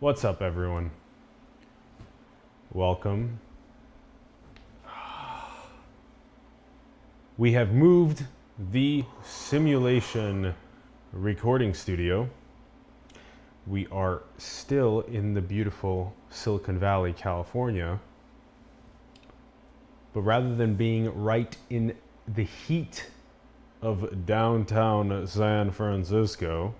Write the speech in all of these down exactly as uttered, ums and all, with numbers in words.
What's up, everyone? Welcome. We have moved the Simulation recording studio. We are still in the beautiful Silicon Valley, California. But rather than being right in the heat of downtown San Francisco,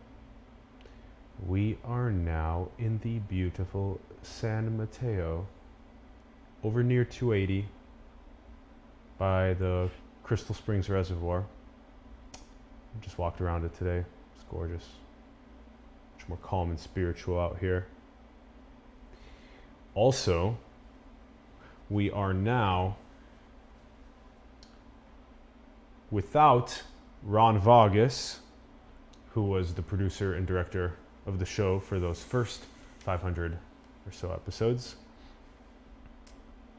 we are now in the beautiful San Mateo, over near two eighty by the Crystal Springs Reservoir. I just walked around it today. It's gorgeous. Much more calm and spiritual out here. Also, we are now without Ron Vagus, who was the producer and director of the show for those first five hundred or so episodes.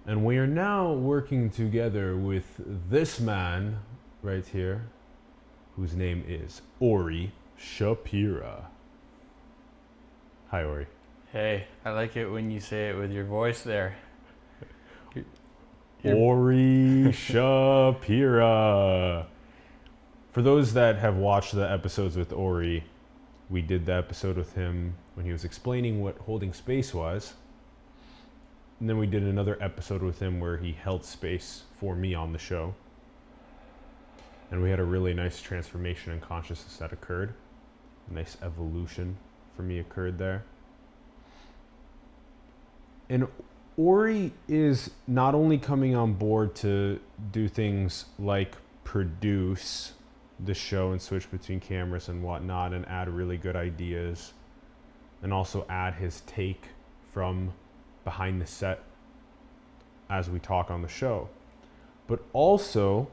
And we are now working together with this man right here, whose name is Ori Shapira. Hi, Ori. Hey, I like it when you say it with your voice there. You're, you're... Ori Shapira. For those that have watched the episodes with Ori, we did the episode with him when he was explaining what holding space was. And then we did another episode with him where he held space for me on the show. And we had a really nice transformation in consciousness that occurred. A nice evolution for me occurred there. And Ori is not only coming on board to do things like produce the show and switch between cameras and whatnot and add really good ideas and also add his take from behind the set as we talk on the show, but also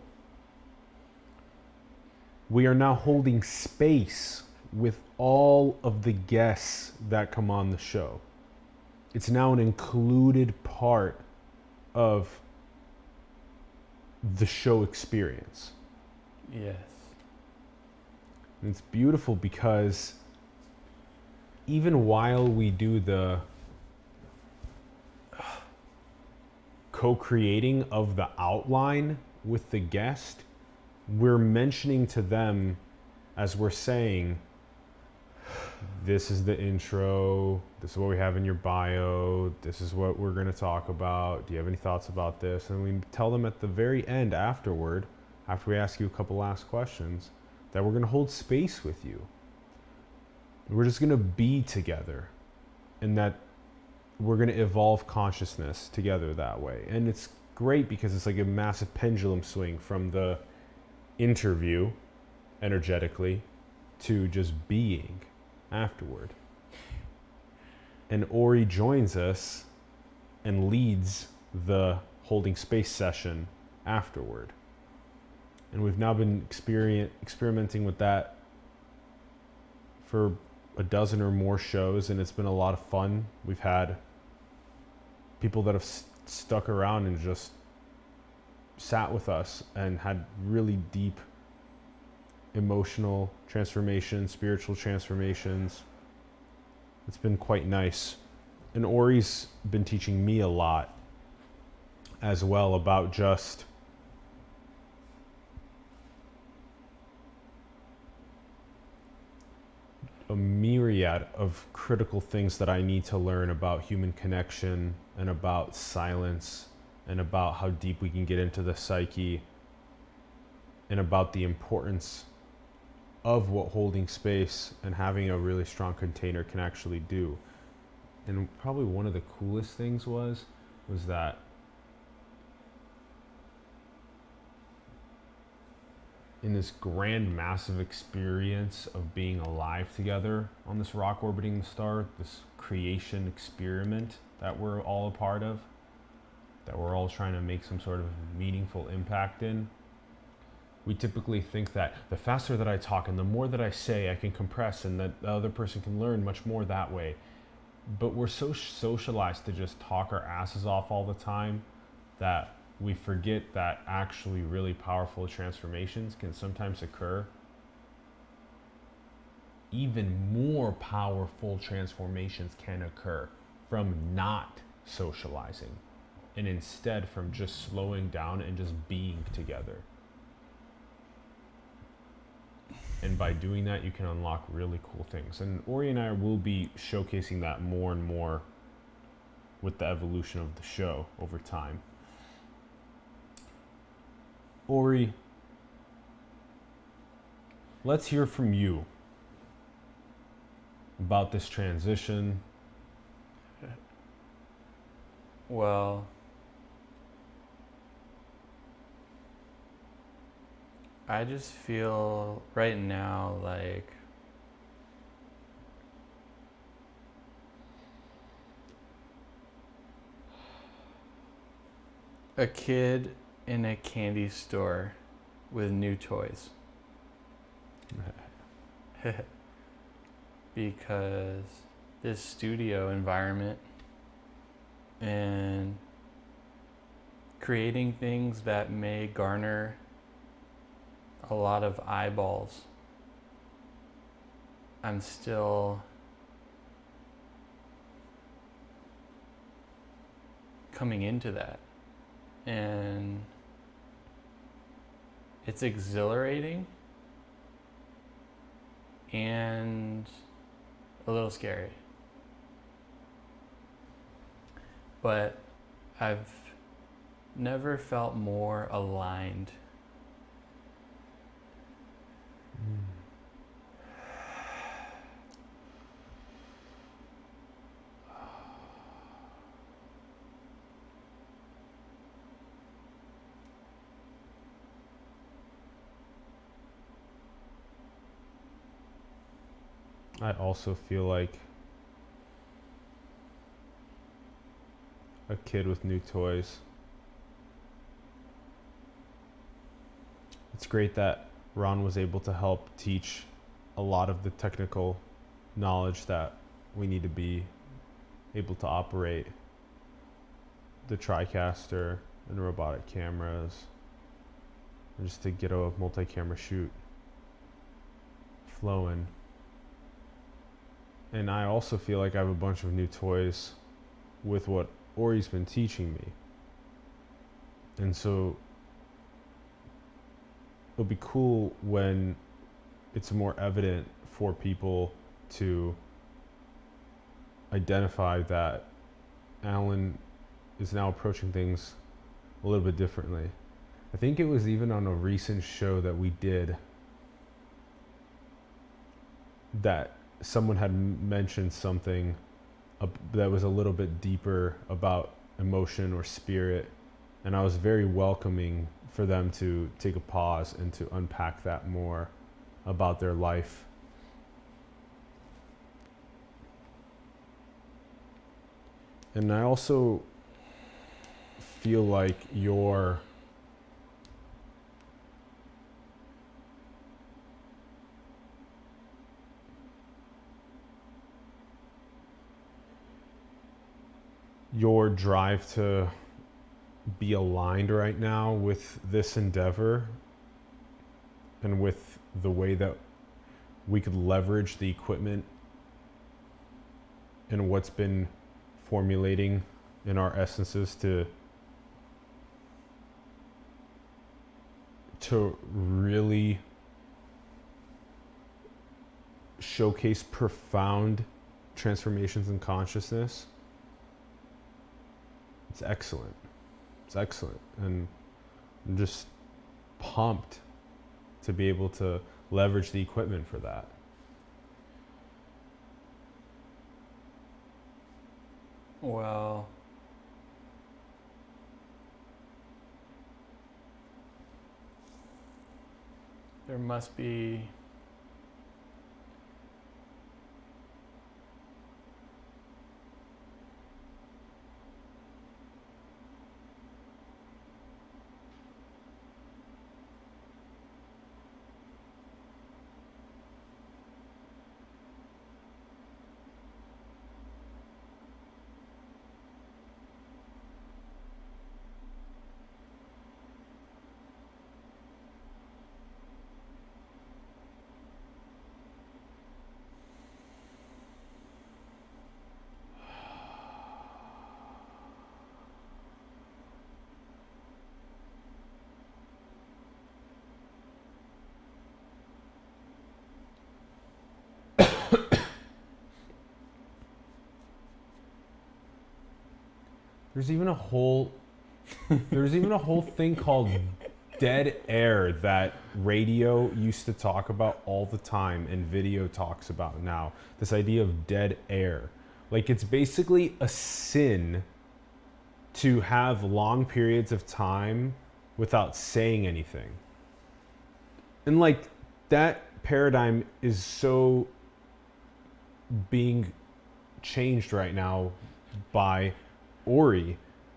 we are now holding space with all of the guests that come on the show. It's now an included part of the show experience. Yes. And it's beautiful because even while we do the co-creating of the outline with the guest, we're mentioning to them as we're saying, this is the intro, this is what we have in your bio, this is what we're going to talk about, do you have any thoughts about this? And we tell them at the very end afterward, after we ask you a couple last questions, that we're going to hold space with you. We're just going to be together, and that we're going to evolve consciousness together that way. And it's great because it's like a massive pendulum swing from the interview energetically to just being afterward. And Ori joins us and leads the holding space session afterward. And we've now been experien- experimenting with that for a dozen or more shows, and it's been a lot of fun. We've had people that have st- stuck around and just sat with us and had really deep emotional transformations, spiritual transformations. It's been quite nice. And Ori's been teaching me a lot as well about just a myriad of critical things that I need to learn about human connection and about silence and about how deep we can get into the psyche and about the importance of what holding space and having a really strong container can actually do. And probably one of the coolest things was was that in this grand, massive experience of being alive together on this rock orbiting the star, this creation experiment that we're all a part of, that we're all trying to make some sort of meaningful impact in, we typically think that the faster that I talk and the more that I say, I can compress and that the other person can learn much more that way. But we're so socialized to just talk our asses off all the time that we forget that actually really powerful transformations can sometimes occur even more powerful transformations can occur from not socializing, and instead from just slowing down and just being together. And by doing that, you can unlock really cool things. And Ori and I will be showcasing that more and more with the evolution of the show over time. Ori, let's hear from you about this transition. Well, I just feel right now like a kid in a candy store with new toys. Because this studio environment and creating things that may garner a lot of eyeballs, I'm still coming into that, and it's exhilarating and a little scary. But I've never felt more aligned. Mm. I also feel like a kid with new toys. It's great that Ron was able to help teach a lot of the technical knowledge that we need to be able to operate the TriCaster and robotic cameras, and just to get a multi-camera shoot flowing. And I also feel like I have a bunch of new toys with what Ori's been teaching me, and so it'll be cool when it's more evident for people to identify that Allen is now approaching things a little bit differently. I think it was even on a recent show that we did that someone had mentioned something that was a little bit deeper about emotion or spirit, and I was very welcoming for them to take a pause and to unpack that more about their life. And I also feel like your your drive to be aligned right now with this endeavor and with the way that we could leverage the equipment and what's been formulating in our essences to to really showcase profound transformations in consciousness. It's excellent. It's excellent. And I'm just pumped to be able to leverage the equipment for that. Well, there must be There's even a whole, there's even a whole thing called dead air that radio used to talk about all the time, and video talks about now. This idea of dead air. Like, it's basically a sin to have long periods of time without saying anything. And like, that paradigm is so being changed right now by Ori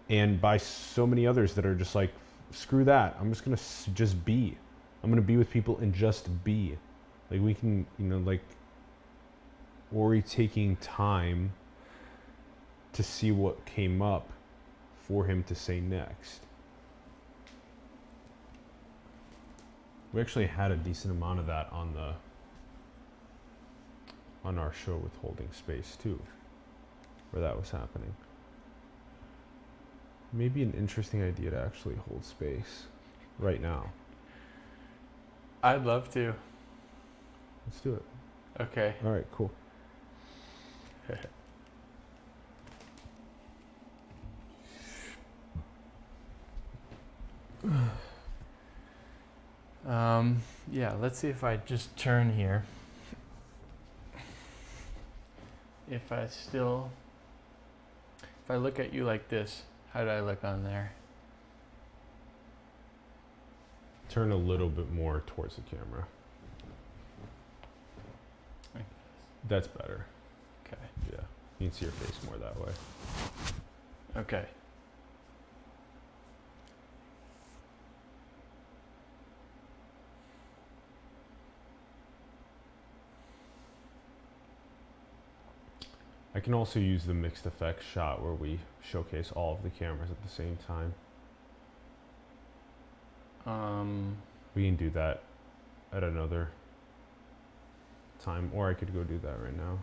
and by so many others that are just like, screw that, I'm just gonna s just be. I'm gonna be with people and just be. Like, we can, you know, like, Ori taking time to see what came up for him to say next. We actually had a decent amount of that on the on our show with Holding Space too, where that was happening. Maybe an interesting idea to actually hold space right now. I'd love to. Let's do it. Okay. All right, cool. um, yeah, let's see if I just turn here. If I still, if I look at you like this, how do I look on there? Turn a little bit more towards the camera. Like this. That's better. Okay. Yeah, you can see your face more that way. Okay. I can also use the mixed effects shot where we showcase all of the cameras at the same time. Um, we can do that at another time, or I could go do that right now.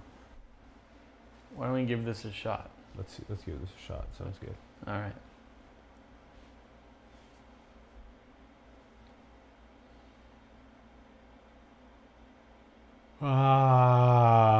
Why don't we give this a shot? Let's see, let's give this a shot. Sounds good. All right. Ah.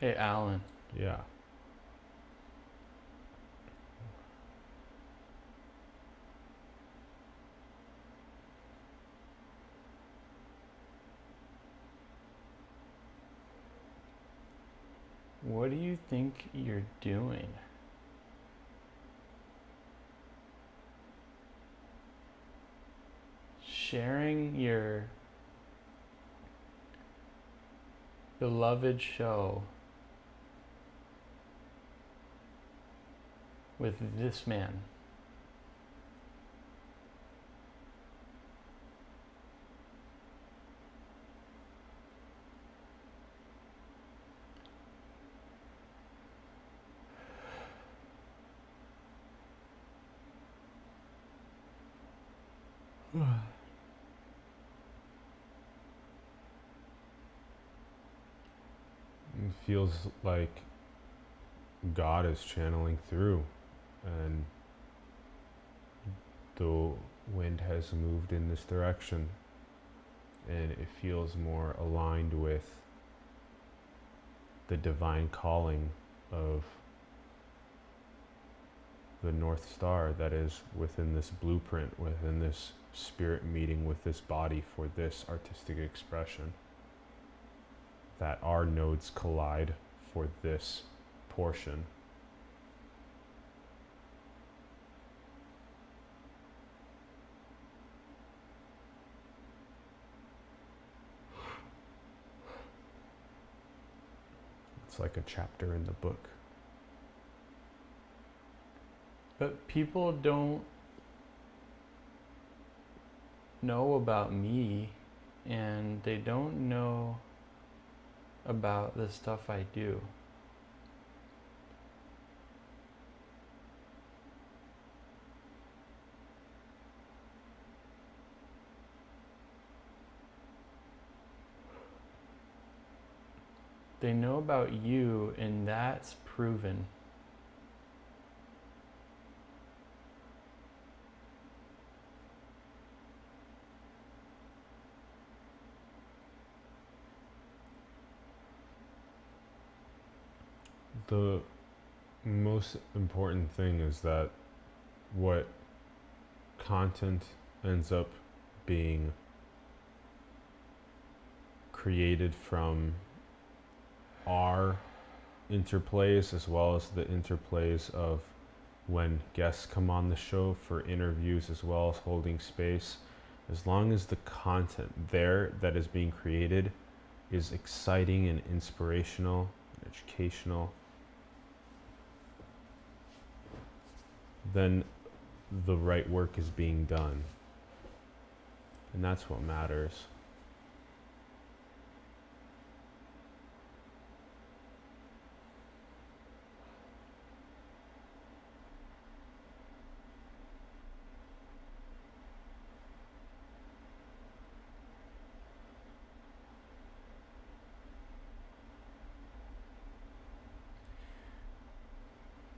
Hey, Alan. Yeah. What do you think you're doing? Sharing your beloved show with this man. It feels like God is channeling through, and the wind has moved in this direction, and it feels more aligned with the divine calling of the North Star that is within this blueprint, within this spirit meeting with this body for this artistic expression, that our nodes collide for this portion. It's like a chapter in the book. But people don't know about me, and they don't know about the stuff I do. They know about you, and that's proven. The most important thing is that what content ends up being created from our interplays, as well as the interplays of when guests come on the show for interviews, as well as holding space, as long as the content there that is being created is exciting and inspirational and educational, then the right work is being done. And that's what matters.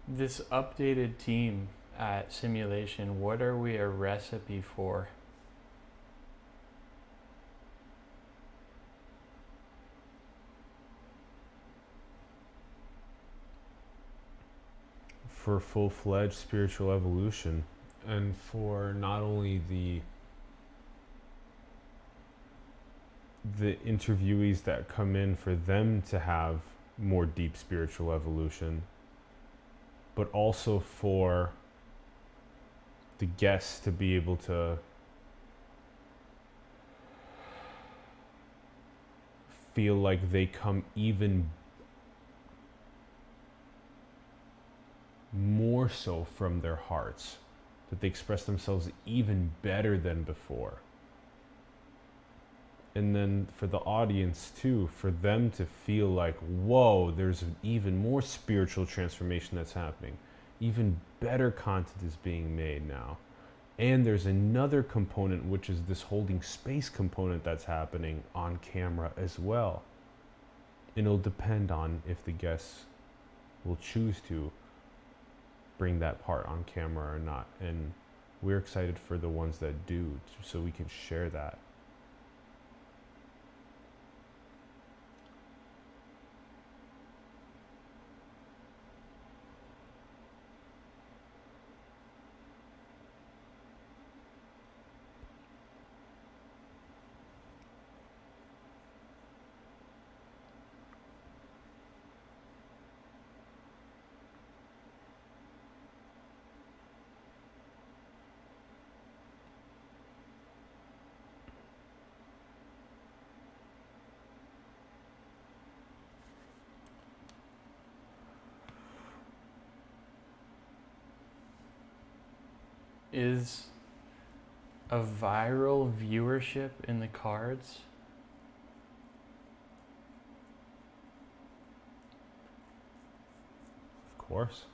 This updated team at Simulation, what are we a recipe for? For full-fledged spiritual evolution, and for not only the the interviewees that come in, for them to have more deep spiritual evolution, but also for the guests to be able to feel like they come even more so from their hearts, that they express themselves even better than before. And then for the audience too, for them to feel like, whoa, there's an even more spiritual transformation that's happening. Even better content is being made now. And there's another component, which is this holding space component that's happening on camera as well. And it'll depend on if the guests will choose to bring that part on camera or not. And we're excited for the ones that do, so we can share that. Is a viral viewership in the cards? Of course.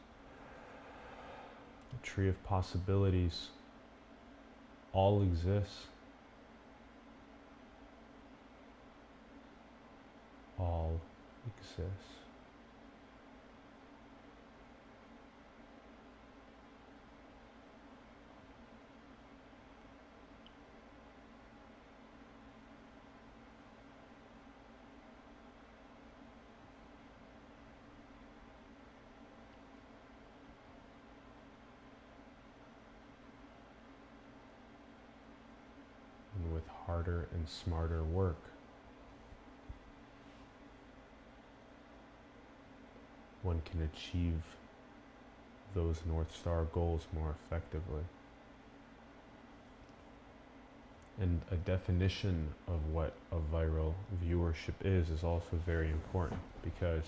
A tree of possibilities. all exists. All exists. Harder and smarter work, one can achieve those North Star goals more effectively. And a definition of what a viral viewership is is also very important, because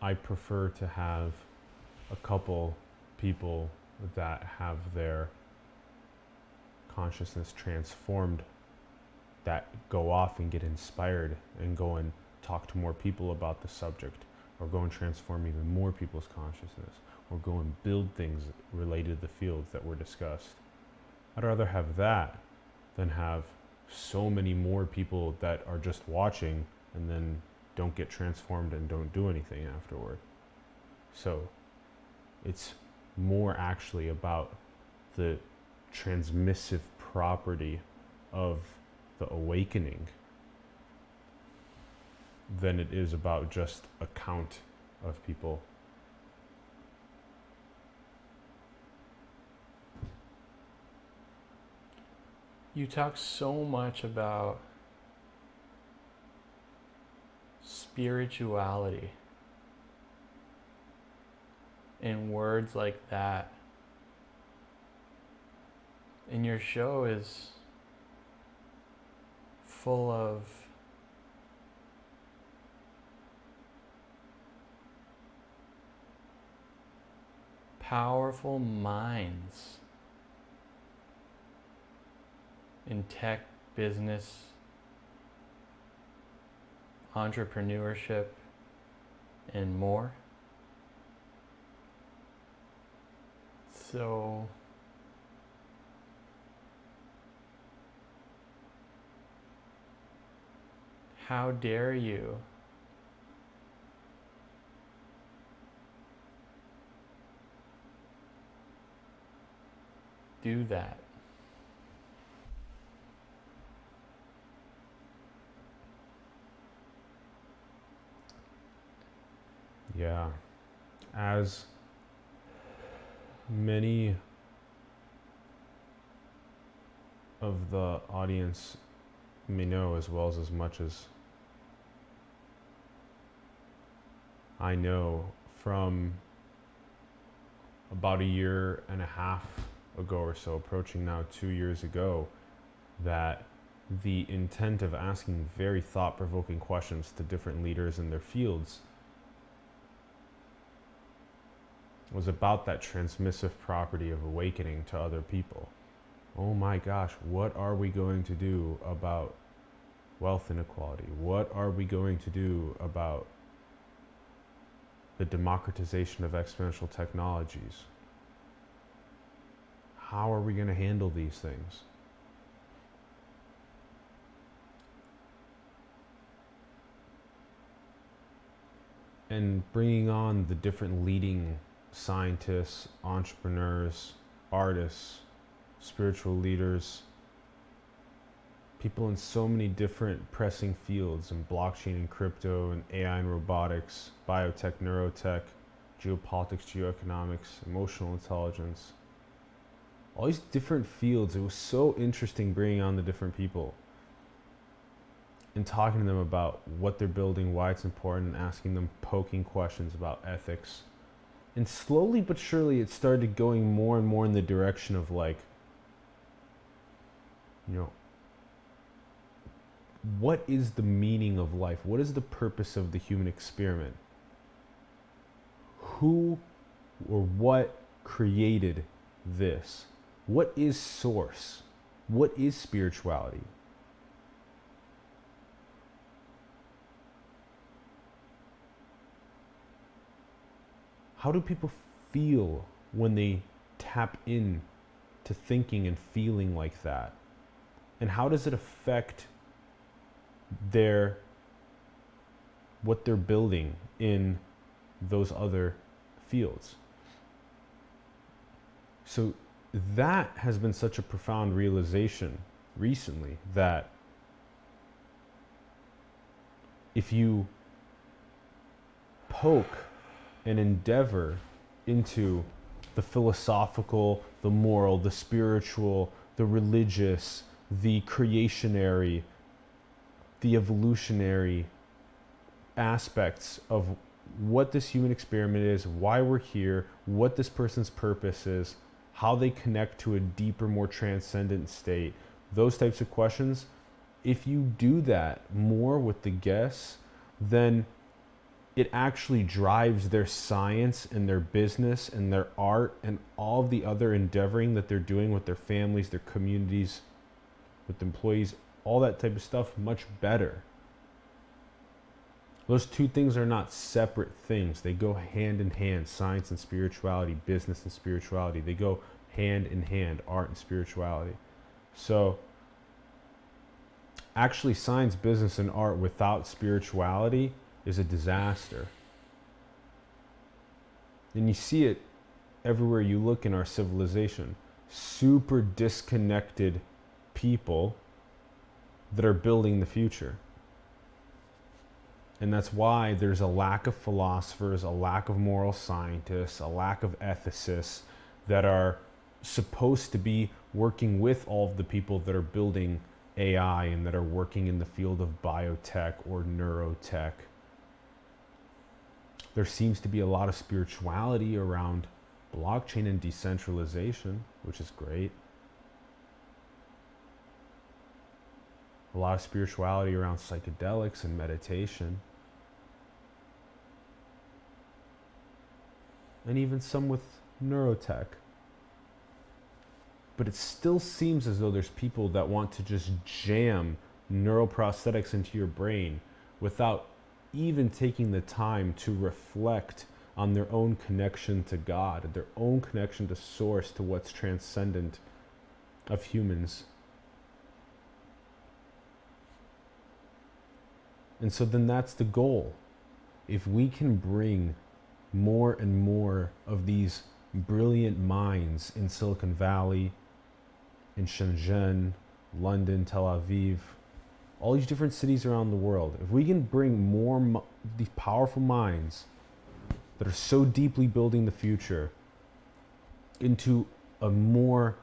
I prefer to have a couple people that have their consciousness transformed, that go off and get inspired and go and talk to more people about the subject, or go and transform even more people's consciousness, or go and build things related to the fields that were discussed. I'd rather have that than have so many more people that are just watching and then don't get transformed and don't do anything afterward. So it's more actually about the transmissive property of the awakening than it is about just a count of people. You talk so much about spirituality in words like that, and your show is full of powerful minds in tech, business, entrepreneurship, and more. So how dare you do that? Yeah, as many of the audience may know, as well as as much as I know, from about a year and a half ago or so, approaching now two years ago, that the intent of asking very thought-provoking questions to different leaders in their fields was about that transmissive property of awakening to other people. Oh my gosh, what are we going to do about wealth inequality? What are we going to do about the democratization of exponential technologies? How are we going to handle these things? And bringing on the different leading scientists, entrepreneurs, artists, spiritual leaders, people in so many different pressing fields, in blockchain and crypto and A I and robotics, biotech, neurotech, geopolitics, geoeconomics, emotional intelligence, all these different fields. It was so interesting bringing on the different people and talking to them about what they're building, why it's important, and asking them poking questions about ethics. And slowly but surely, it started going more and more in the direction of, like, you know, what is the meaning of life? What is the purpose of the human experiment? Who or what created this? What is source? What is spirituality? How do people feel when they tap in to thinking and feeling like that? And how does it affect their, what they're building in those other fields? So that has been such a profound realization recently, that if you poke and endeavor into the philosophical, the moral, the spiritual, the religious, the creationary, the evolutionary aspects of what this human experiment is, why we're here, what this person's purpose is, how they connect to a deeper, more transcendent state, those types of questions, if you do that more with the guests, then it actually drives their science and their business and their art and all the other endeavoring that they're doing with their families, their communities, with employees, all that type of stuff much better. Those two things are not separate things. They go hand in hand, science and spirituality, business and spirituality. They go hand in hand, art and spirituality. So actually science, business, and art without spirituality is a disaster. And you see it everywhere you look in our civilization. Super disconnected people that are building the future. And that's why there's a lack of philosophers, a lack of moral scientists, a lack of ethicists that are supposed to be working with all of the people that are building A I and that are working in the field of biotech or neurotech. There seems to be a lot of spirituality around blockchain and decentralization, which is great. A lot of spirituality around psychedelics and meditation. And even some with neurotech. But it still seems as though there's people that want to just jam neuroprosthetics into your brain without even taking the time to reflect on their own connection to God, their own connection to source, to what's transcendent of humans. And so then that's the goal. If we can bring more and more of these brilliant minds in Silicon Valley, in Shenzhen, London, Tel Aviv, all these different cities around the world, if we can bring more these powerful minds that are so deeply building the future into a more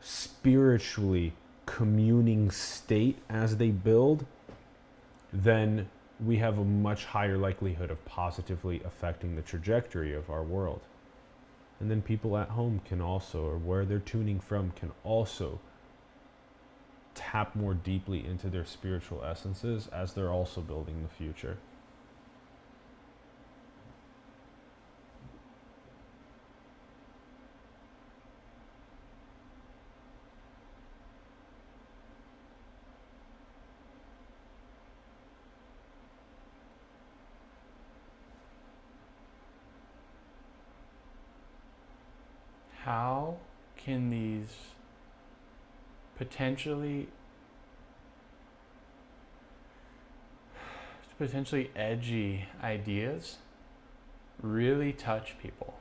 spiritually communing state as they build, then we have a much higher likelihood of positively affecting the trajectory of our world. And then people at home can also, or where they're tuning from, can also tap more deeply into their spiritual essences as they're also building the future. How can these potentially potentially edgy ideas really touch people?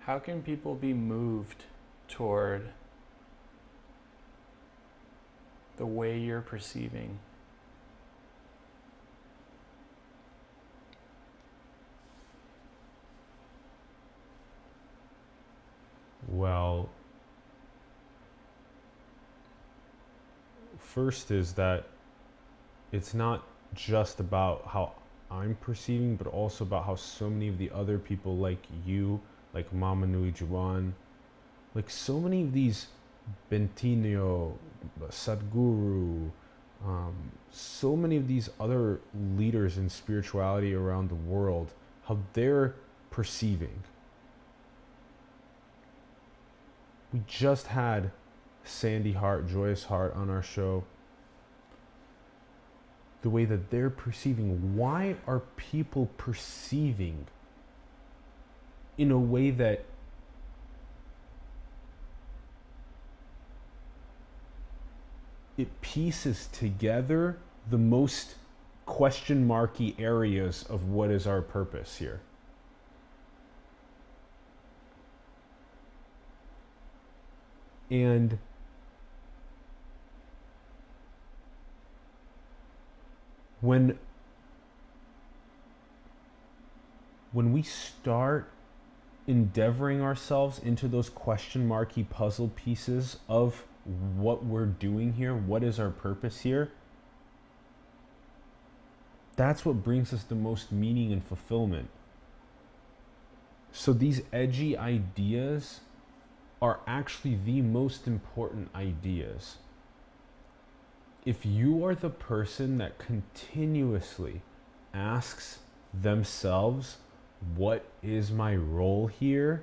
How can people be moved toward the way you're perceiving? Well, first is that it's not just about how I'm perceiving, but also about how so many of the other people, like you, like Mama Nui Juwan, like so many of these Bentinho, Sadhguru, um, so many of these other leaders in spirituality around the world, how they're perceiving. We just had Sandy Hart, Joyous Hart on our show, the way that they're perceiving. Why are people perceiving in a way that it pieces together the most question marky areas of what is our purpose here? And when when we start endeavoring ourselves into those question marky puzzle pieces of what we're doing here, what is our purpose here, that's what brings us the most meaning and fulfillment. So these edgy ideas are actually the most important ideas. If you are the person that continuously asks themselves, what is my role here?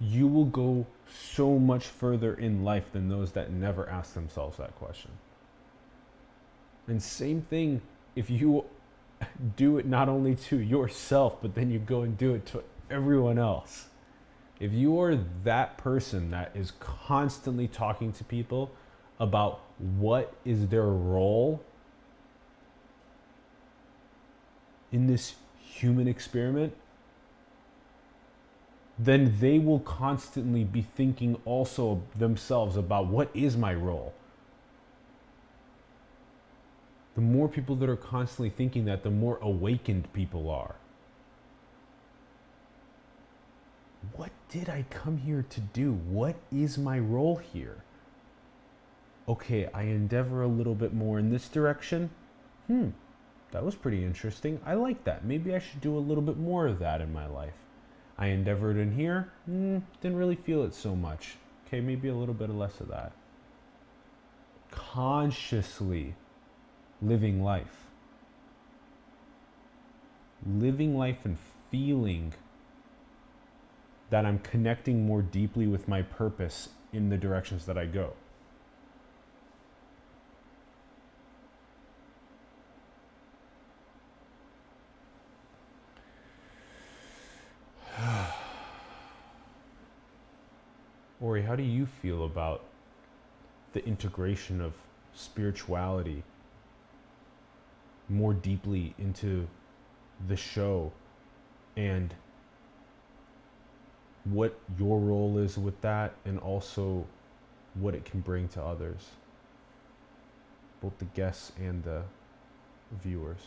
You will go so much further in life than those that never ask themselves that question. And same thing if you do it not only to yourself, but then you go and do it to everyone else. If you are that person that is constantly talking to people about what is their role in this human experiment, then they will constantly be thinking also themselves about what is my role. The more people that are constantly thinking that, the more awakened people are. What did I come here to do? What is my role here? Okay, I endeavor a little bit more in this direction. Hmm, that was pretty interesting. I like that. Maybe I should do a little bit more of that in my life. I endeavored in here. Hmm, didn't really feel it so much. Okay, maybe a little bit less of that. Consciously living life. Living life and feeling that I'm connecting more deeply with my purpose in the directions that I go. Ori, how do you feel about the integration of spirituality more deeply into the show, and what your role is with that, and also what it can bring to others, both the guests and the viewers?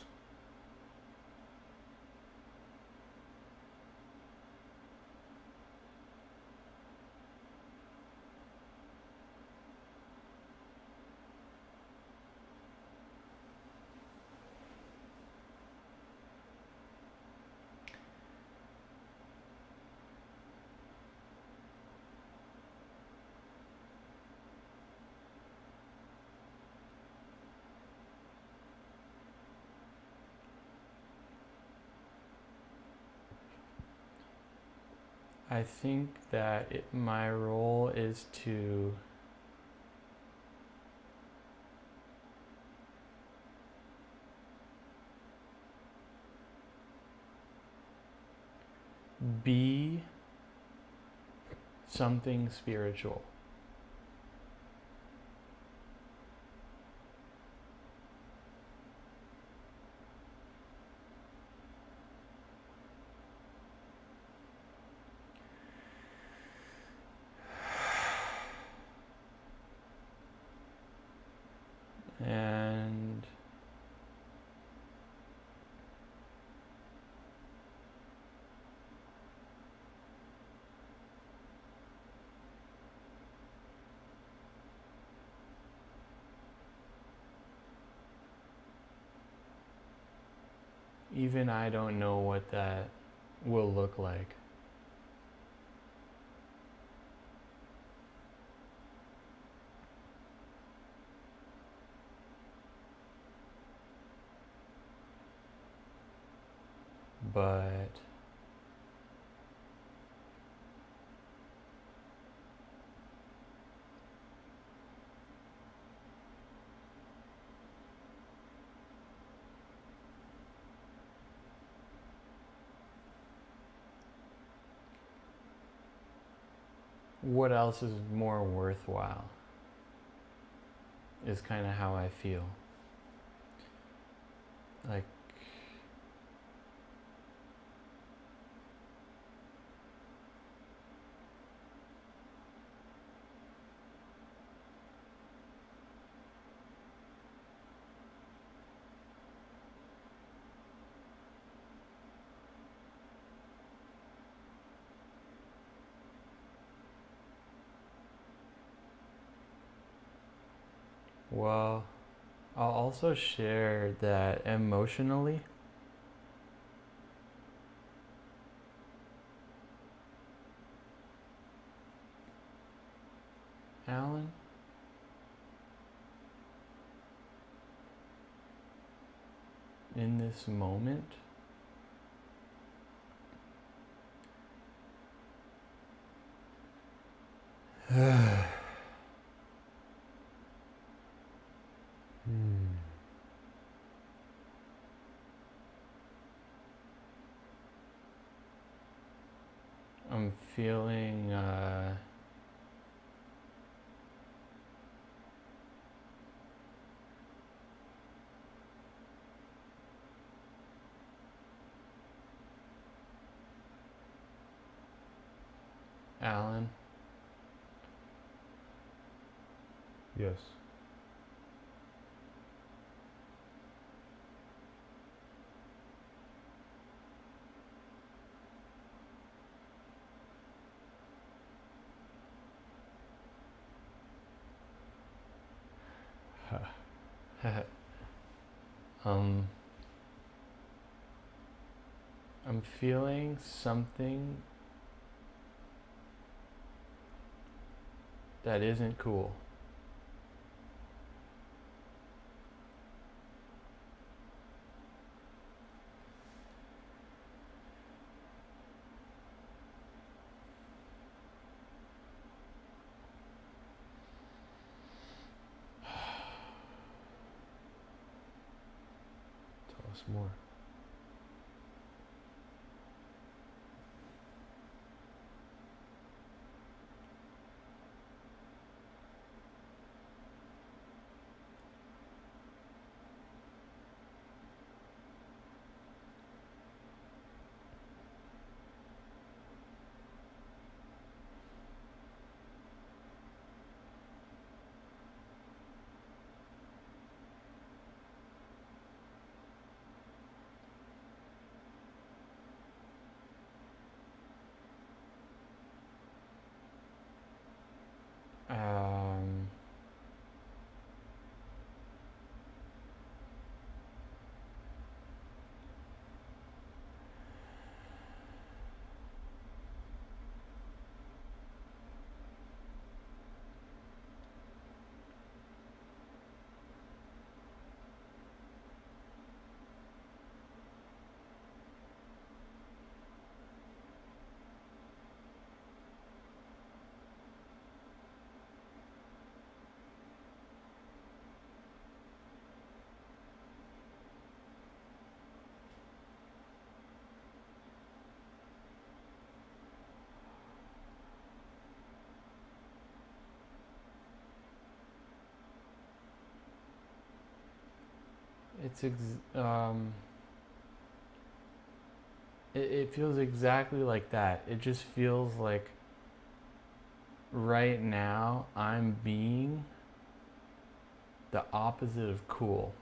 I think that it, my role is to be something spiritual. Even I don't know what that will look like. But what else is more worthwhile is kind of how I feel. Like, well, I'll also share that emotionally, Allen, in this moment, I'm feeling uh, Allen. Yes. um, I'm feeling something that isn't cool. More. Um, It's ex um, it, it feels exactly like that. It just feels like right now I'm being the opposite of cool.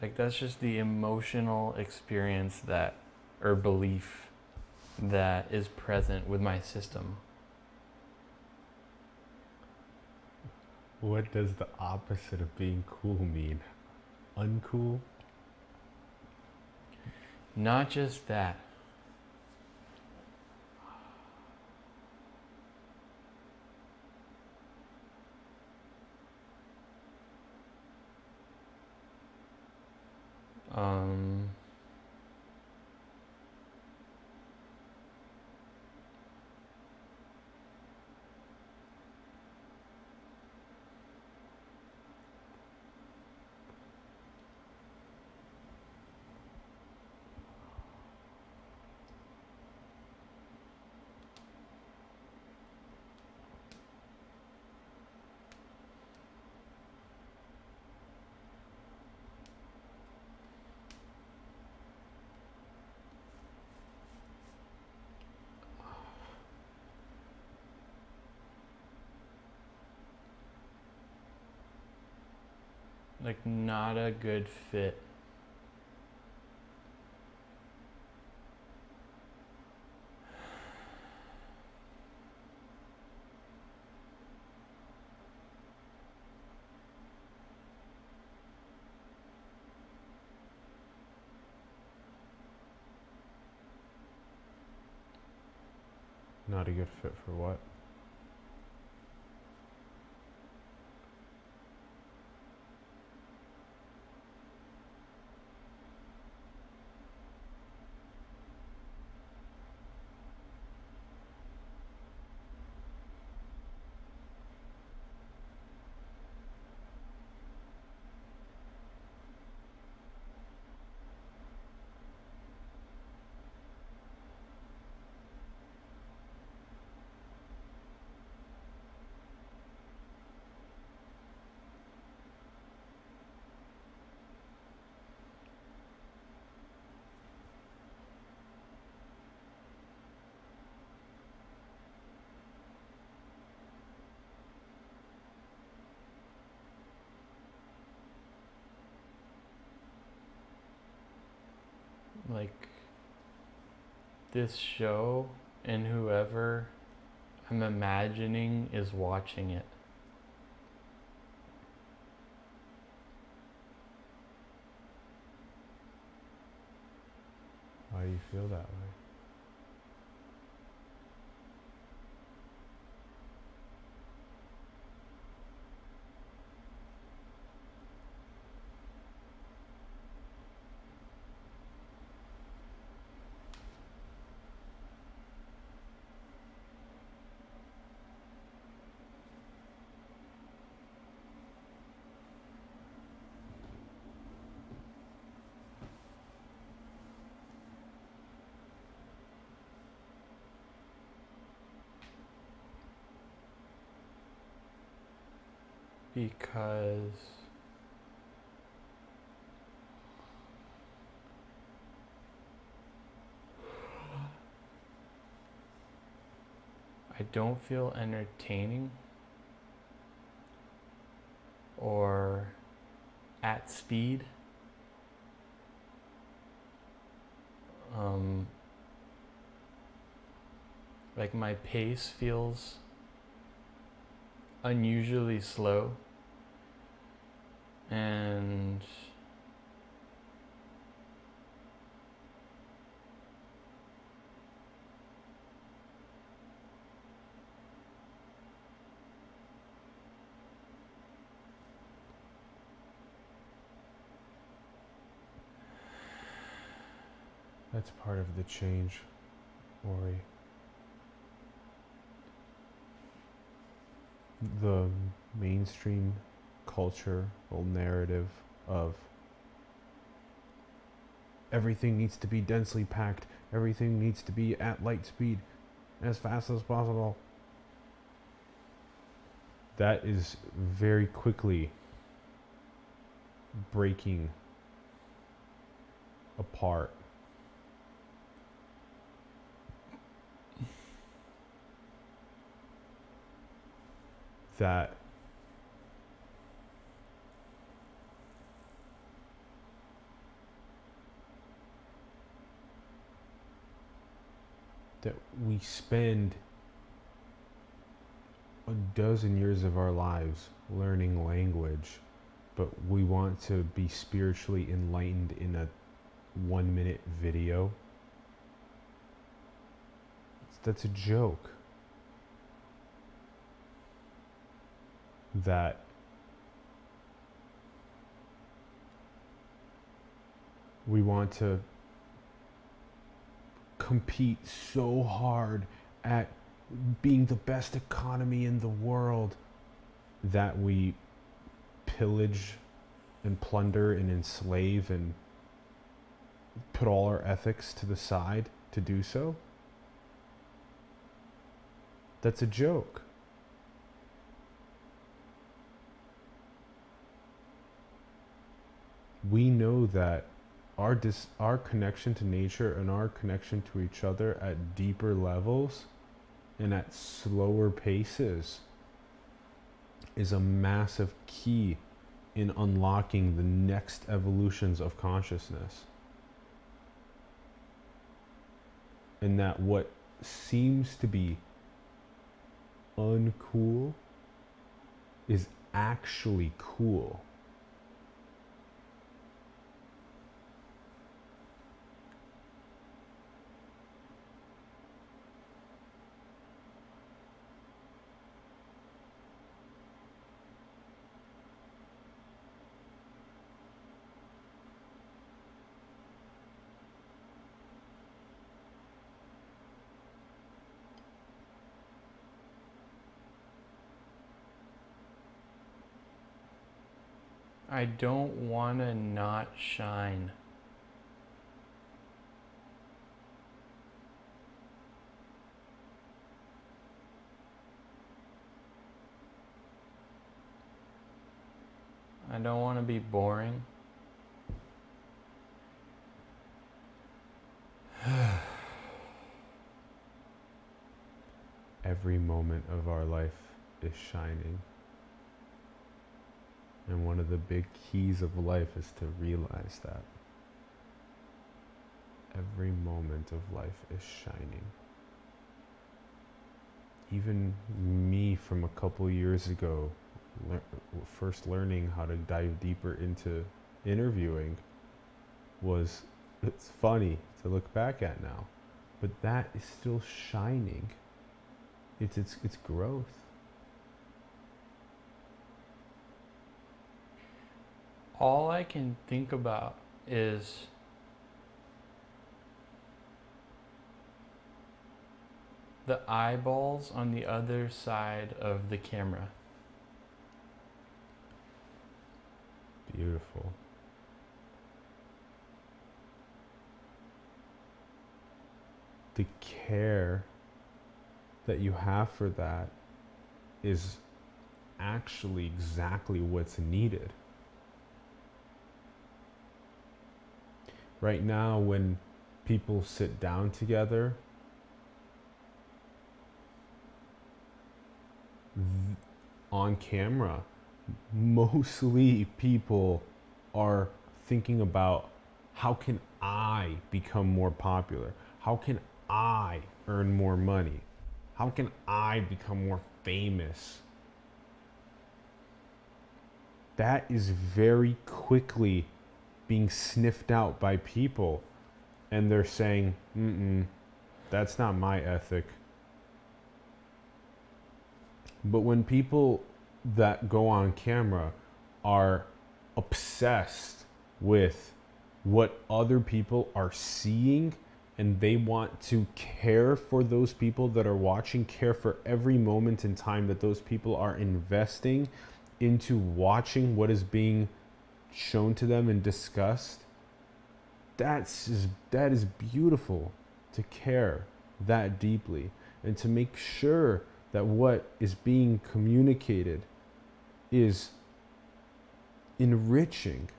Like, that's just the emotional experience that, or belief that is present with my system. What does the opposite of being cool mean? Uncool? Not just that. Um... like not a good fit. Not a good fit for what? Like this show, and whoever I'm imagining is watching it. Why do you feel that way? Because I don't feel entertaining or at speed. Um, like my pace feels unusually slow. And that's part of the change, Ori. The mainstream cultural narrative of everything needs to be densely packed, everything needs to be at light speed as fast as possible. That is very quickly breaking apart. That that we spend a dozen years of our lives learning language, but we want to be spiritually enlightened in a one minute video. That's a joke. That we want to compete so hard at being the best economy in the world that we pillage and plunder and enslave and put all our ethics to the side to do so. That's a joke. We know that Our, dis our connection to nature and our connection to each other at deeper levels and at slower paces is a massive key in unlocking the next evolutions of consciousness. And that what seems to be uncool is actually cool. I don't want to not shine. I don't want to be boring. Every moment of our life is shining. And one of the big keys of life is to realize that every moment of life is shining. Even me from a couple years ago, le- first learning how to dive deeper into interviewing was, it's funny to look back at now, but that is still shining. It's, it's, it's growth. All I can think about is the eyeballs on the other side of the camera. Beautiful. The care that you have for that is actually exactly what's needed. Right now, when people sit down together, th- on camera, mostly people are thinking about, how can I become more popular? How can I earn more money? How can I become more famous? That is very quickly being sniffed out by people, and they're saying, mm-mm, that's not my ethic. But when people that go on camera are obsessed with what other people are seeing, and they want to care for those people that are watching, care for every moment in time that those people are investing into watching what is being shown to them and discussed, that's is that is beautiful, to care that deeply and to make sure that what is being communicated is enriching.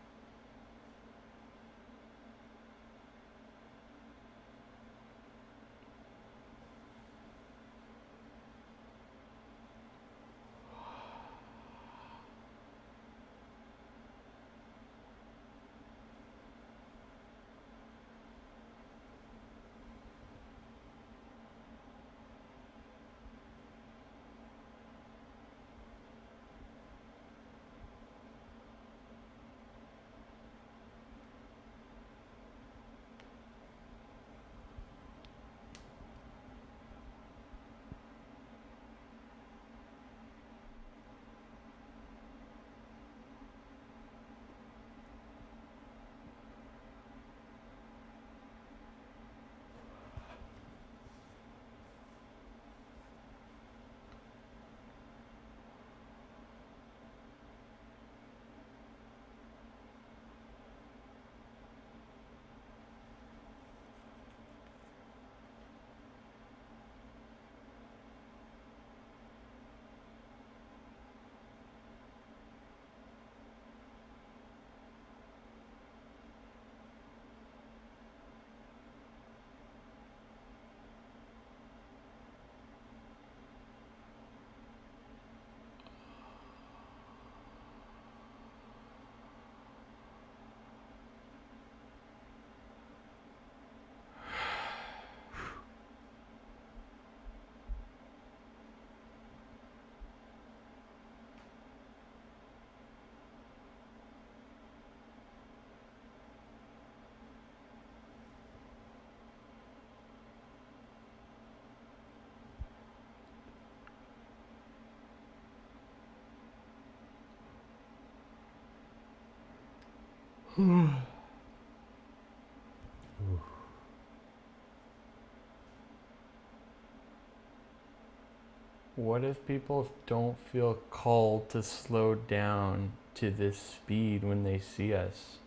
What if people don't feel called to slow down to this speed when they see us?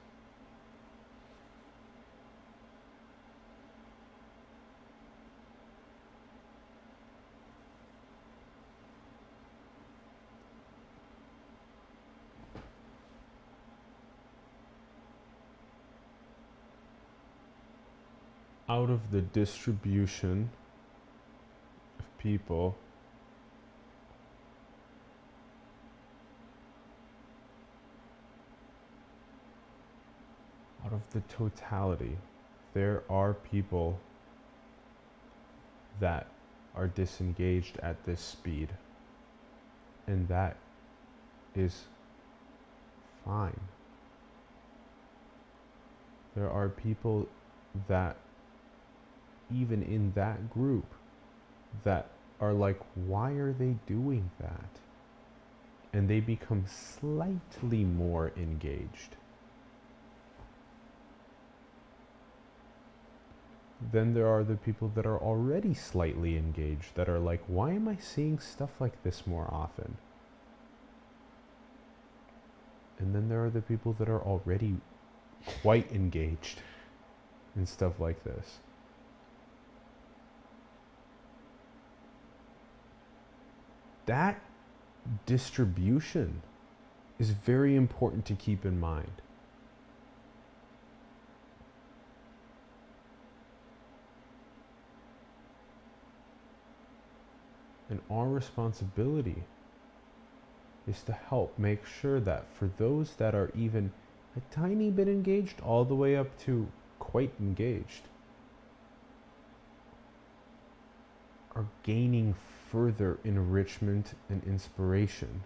Out of the distribution of people, out of the totality, there are people that are disengaged at this speed, and that is fine. There are people that, even in that group, that are like, why are they doing that? And they become slightly more engaged. Then there are the people that are already slightly engaged that are like, why am I seeing stuff like this more often? And then there are the people that are already quite engaged in stuff like this. That distribution is very important to keep in mind. And our responsibility is to help make sure that for those that are even a tiny bit engaged all the way up to quite engaged are gaining further enrichment and inspiration.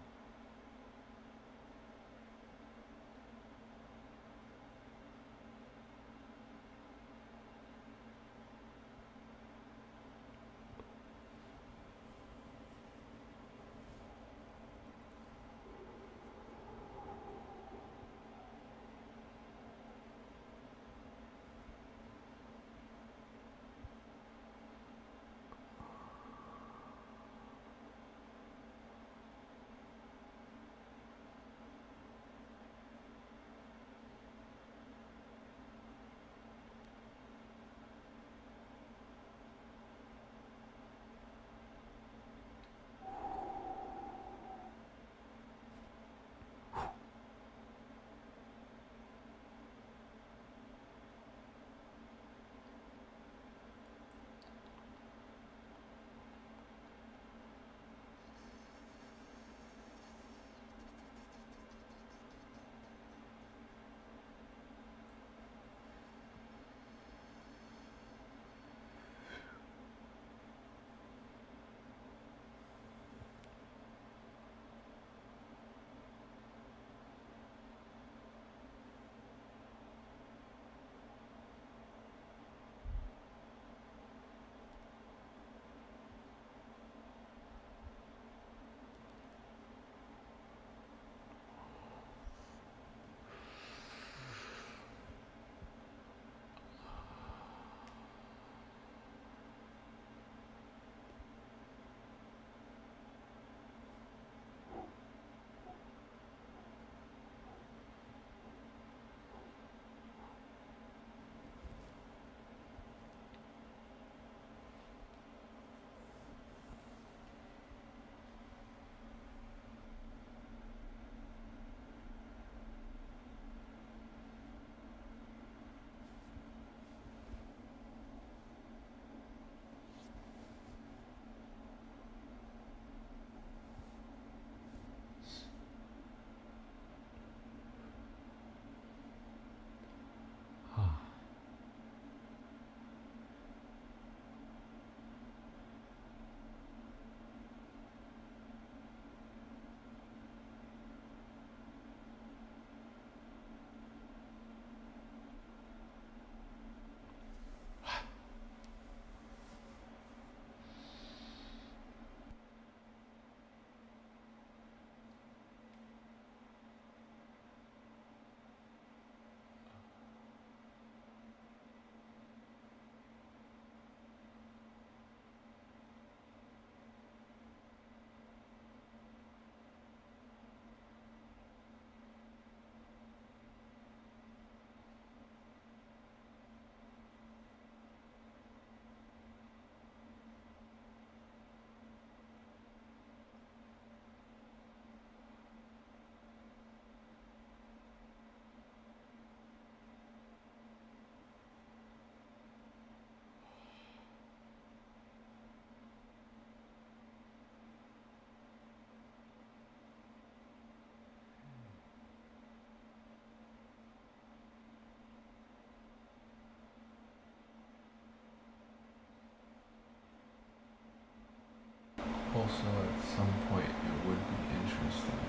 Also, at some point, it would be interesting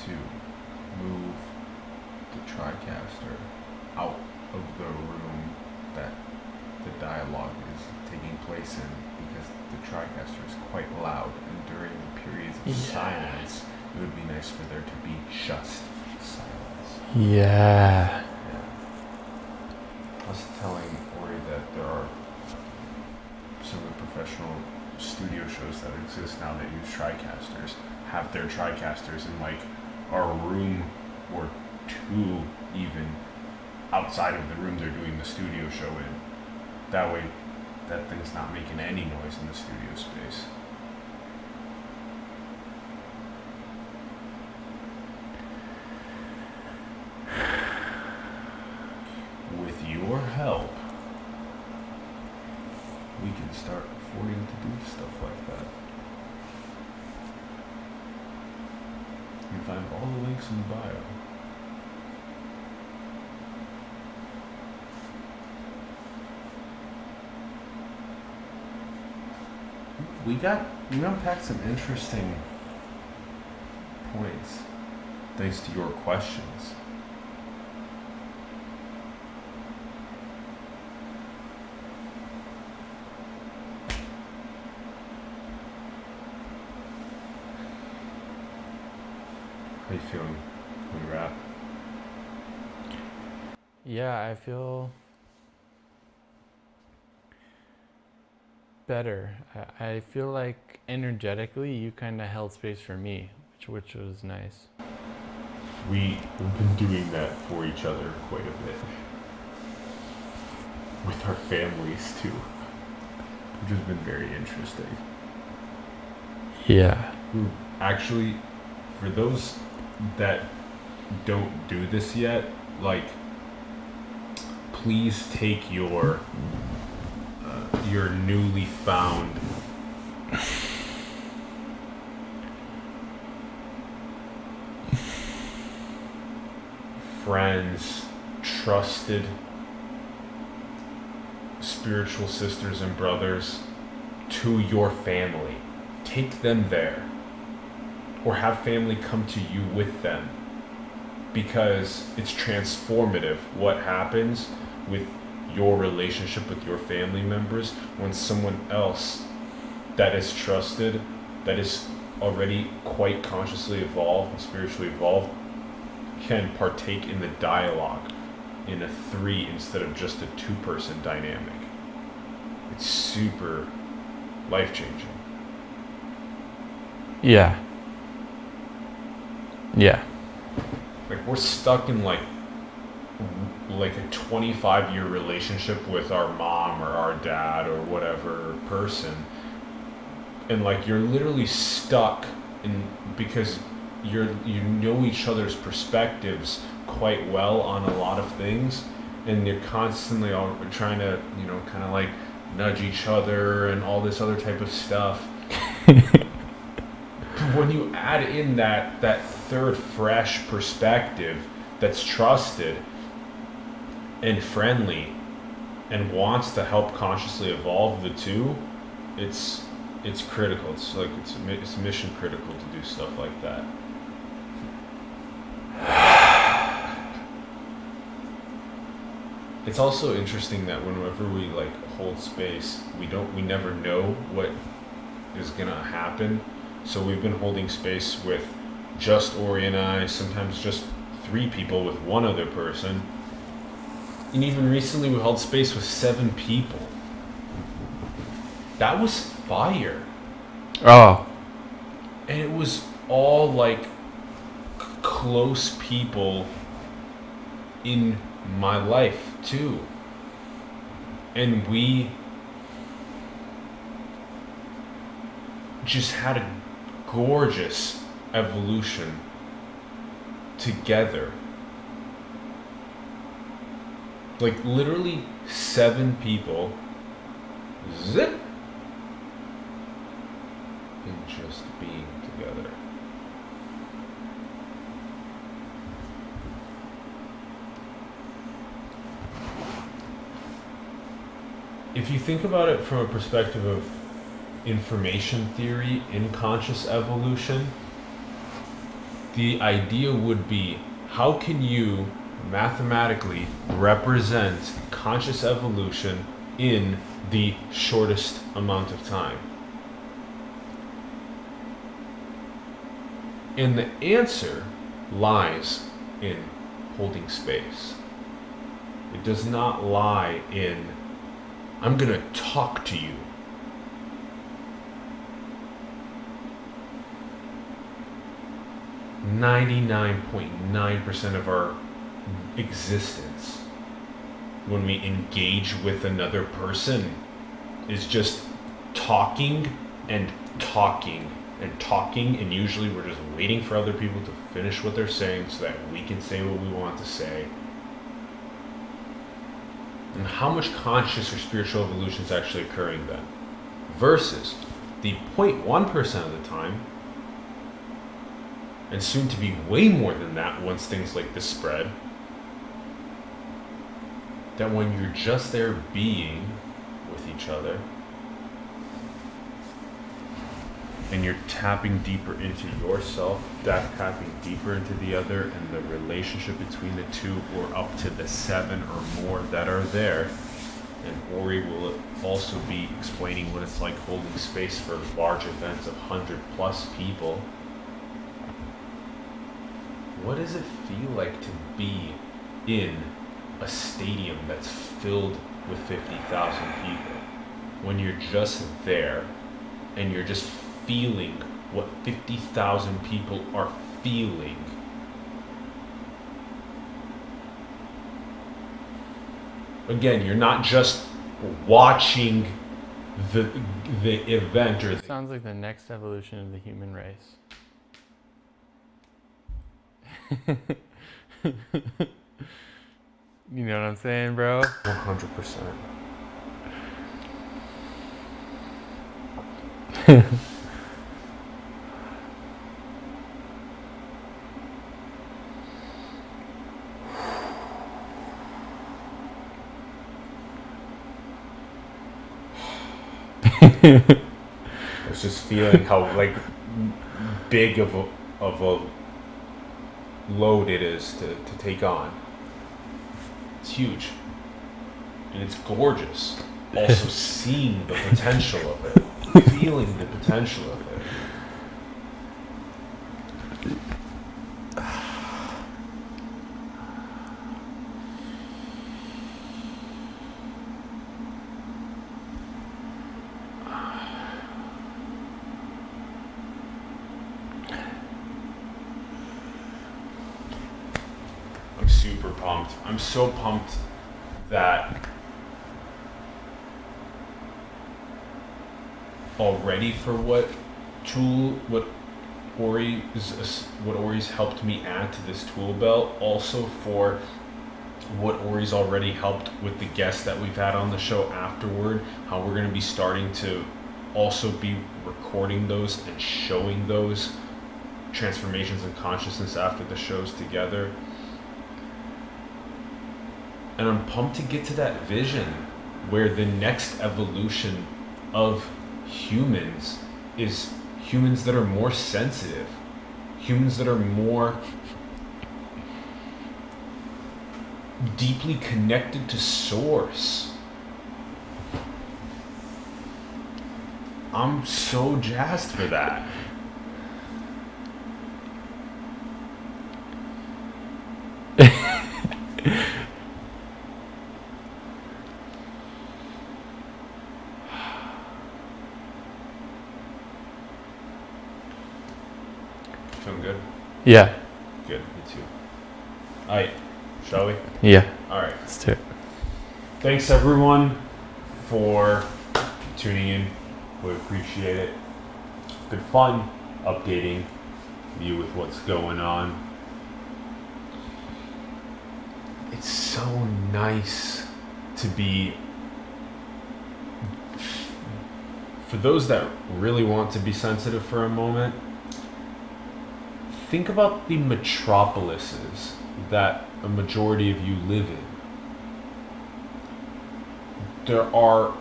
to move the TriCaster out of the room that the dialogue is taking place in, because the TriCaster is quite loud, and during the periods of yeah. silence, it would be nice for there to be just silence. Yeah. yeah. I was telling Ori that there are some of the professional studio shows that exist now that use TriCasters, have their TriCasters in like a room or two even outside of the room they're doing the studio show in. That way that thing's not making any noise in the studio space. With your help, we can start affording to do stuff like that. You can find all the links in the bio. We got, we unpacked some interesting points thanks to your questions. How you feeling when you wrap? Yeah, I feel better. I, I feel like energetically you kind of held space for me, which which was nice. We, we've been doing that for each other quite a bit. With our families too. Which has been very interesting. Yeah. Actually, for those that don't do this yet, like, please take your uh, your newly found friends, trusted spiritual sisters and brothers to your family. Take them there. Or have family come to you with them, because it's transformative what happens with your relationship with your family members when someone else that is trusted, that is already quite consciously evolved and spiritually evolved, can partake in the dialogue in a three instead of just a two-person dynamic. It's super life-changing. Yeah. Yeah. Like, we're stuck in, like, like a twenty-five year relationship with our mom or our dad or whatever person. And, like, you're literally stuck in, because you're, you know each other's perspectives quite well on a lot of things. And you're constantly all trying to, you know, kind of, like, nudge each other and all this other type of stuff. When you add in that, that third fresh perspective that's trusted and friendly and wants to help consciously evolve the two, it's it's critical. It's like it's, it's mission critical to do stuff like that. It's also interesting that whenever we like hold space, we don't we never know what is gonna happen. So we've been holding space with just Ori and I, sometimes just three people with one other person. And even recently we held space with seven people. That was fire. Oh. And it was all like close people in my life too. And we just had a gorgeous evolution together. Like, literally seven people, zip, and just being together. If you think about it from a perspective of information theory in conscious evolution, the idea would be, how can you mathematically represent conscious evolution in the shortest amount of time? And the answer lies in holding space. It does not lie in, I'm going to talk to you. ninety-nine point nine percent of our existence, when we engage with another person, is just talking and talking and talking, and usually we're just waiting for other people to finish what they're saying so that we can say what we want to say. And how much conscious or spiritual evolution is actually occurring then, versus the zero point one percent of the time, and soon to be way more than that once things like this spread, that when you're just there being with each other, and you're tapping deeper into yourself, that tapping deeper into the other, and the relationship between the two, or up to the seven or more that are there. And Ori will also be explaining what it's like holding space for large events of one hundred plus people. What does it feel like to be in a stadium that's filled with fifty thousand people, when you're just there and you're just feeling what fifty thousand people are feeling? Again, you're not just watching the the event. Or the sounds like the next evolution of the human race. You know what I'm saying, bro? one hundred percent. I was just feeling how, like, big of a, of a load it is to, to take on. It's huge. And it's gorgeous. Also seeing the potential of it. Feeling the potential of it. I'm so pumped that already for what tool, what Ori's, what Ori's helped me add to this tool belt, also for what Ori's already helped with the guests that we've had on the show afterward, how we're going to be starting to also be recording those and showing those transformations in consciousness after the shows together. And I'm pumped to get to that vision where the next evolution of humans is humans that are more sensitive, humans that are more deeply connected to source. I'm so jazzed for that. Yeah. Good, me too. All right, shall we? Yeah. All right. Let's do it. Thanks, everyone, for tuning in. We appreciate it. It's been fun updating you with what's going on. It's so nice to be... For those that really want to be sensitive for a moment, think about the metropolises that a majority of you live in. There are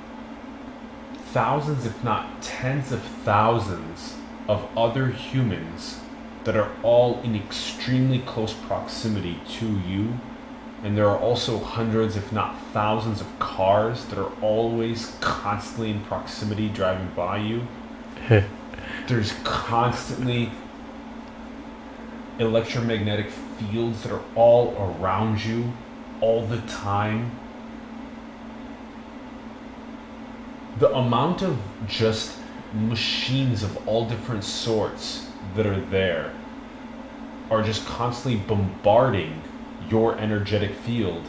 thousands, if not tens of thousands of other humans that are all in extremely close proximity to you. And there are also hundreds, if not thousands of cars that are always constantly in proximity driving by you. There's constantly electromagnetic fields that are all around you all the time. The amount of just machines of all different sorts that are there are just constantly bombarding your energetic field.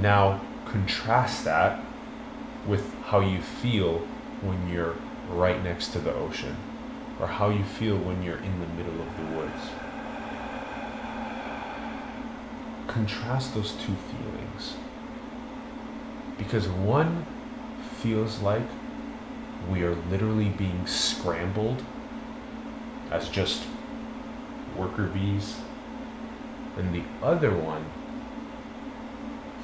Now contrast that with how you feel when you're right next to the ocean, or how you feel when you're in the middle of the woods. Contrast those two feelings, because one feels like we are literally being scrambled as just worker bees, and the other one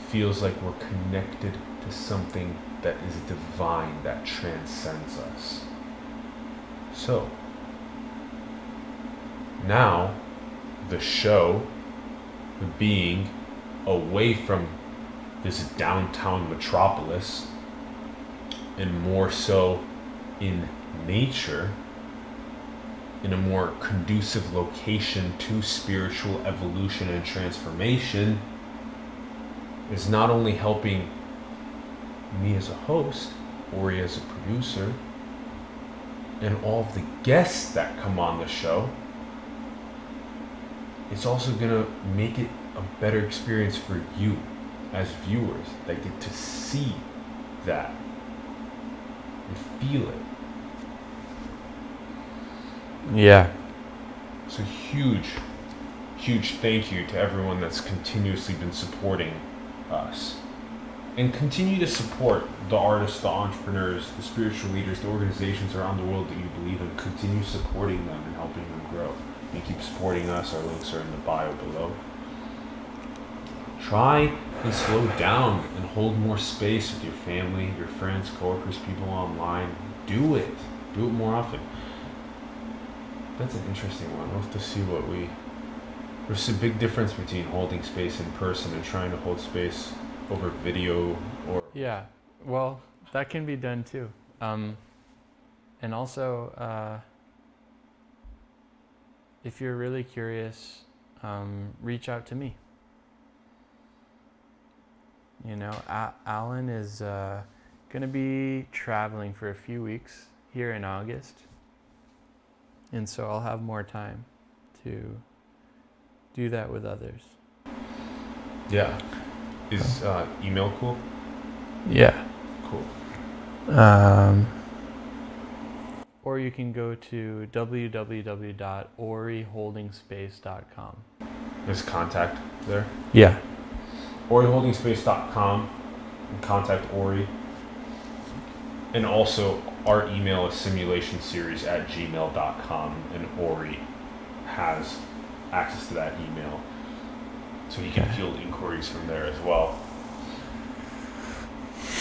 feels like we're connected to something that is divine, that transcends us. So now the show, being away from this downtown metropolis and more so in nature, in a more conducive location to spiritual evolution and transformation, is not only helping me as a host, Ori as a producer, and all of the guests that come on the show, it's also gonna make it a better experience for you as viewers that get to see that and feel it. Yeah. So huge, huge thank you to everyone that's continuously been supporting us. And continue to support the artists, the entrepreneurs, the spiritual leaders, the organizations around the world that you believe in. Continue supporting them and helping them grow. And keep supporting us. Our links are in the bio below. Try and slow down and hold more space with your family, your friends, coworkers, people online. Do it. Do it more often. That's an interesting one. We'll have to see what we... There's a big difference between holding space in person and trying to hold space over video or... Yeah, well, that can be done too. Um, and also, uh, if you're really curious, um, reach out to me. You know, a Allen is uh, going to be traveling for a few weeks here in August. And so I'll have more time to do that with others. Yeah. Is uh, email cool? Yeah. Cool. Um, or you can go to w w w dot ori holding space dot com. There's contact there? Yeah. ori holding space dot com and contact Ori. And also, our email is simulation series at gmail dot com, and Ori has access to that email, so he can field inquiries from there as well.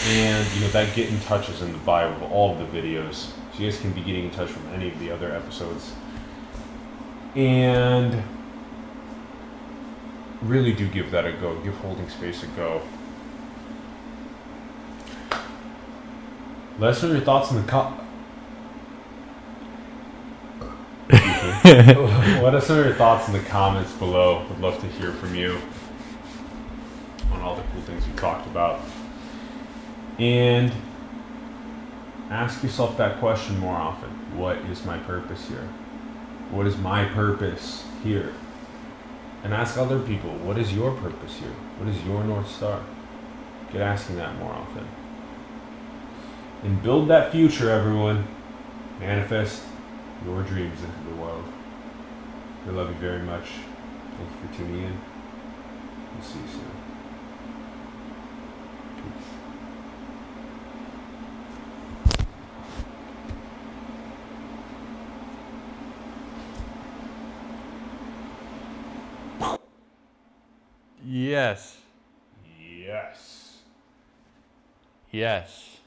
And you know, that get in touch is in the bio of all of the videos, so you guys can be getting in touch from any of the other episodes. And really do give that a go. Give holding space a go. Let us know your thoughts in the com- Let us know your thoughts in the comments below. Would love to hear from you on all the cool things we talked about. And ask yourself that question more often. What is my purpose here? What is my purpose here? And ask other people, what is your purpose here? What is your North Star? Get asking that more often. And build that future, everyone. Manifest your dreams into the world. I love you very much. Thank you for tuning in. We'll see you soon. Peace. Yes. Yes. Yes.